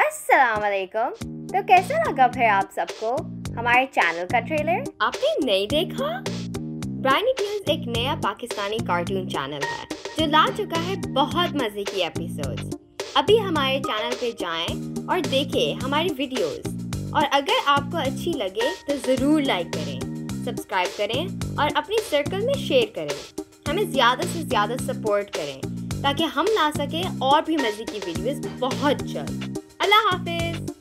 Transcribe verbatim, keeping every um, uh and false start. अस्सलामुअलैकुम। तो कैसा लगा फिर आप सबको हमारे चैनल का ट्रेलर? आपने नहीं देखा? ब्राइनीटून्स एक नया पाकिस्तानी कार्टून चैनल है जो ला चुका है बहुत मजे की एपिसोड्स। अभी हमारे चैनल पे जाएं और देखें हमारी वीडियोस। और अगर आपको अच्छी लगे तो जरूर लाइक करें, सब्सक्राइब करें और अपने सर्कल में शेयर करें। हमें ज्यादा से ज्यादा सपोर्ट करें ताकि हम ला सकें और भी मजे की वीडियोस बहुत जल्द। अल्लाह हाफिज।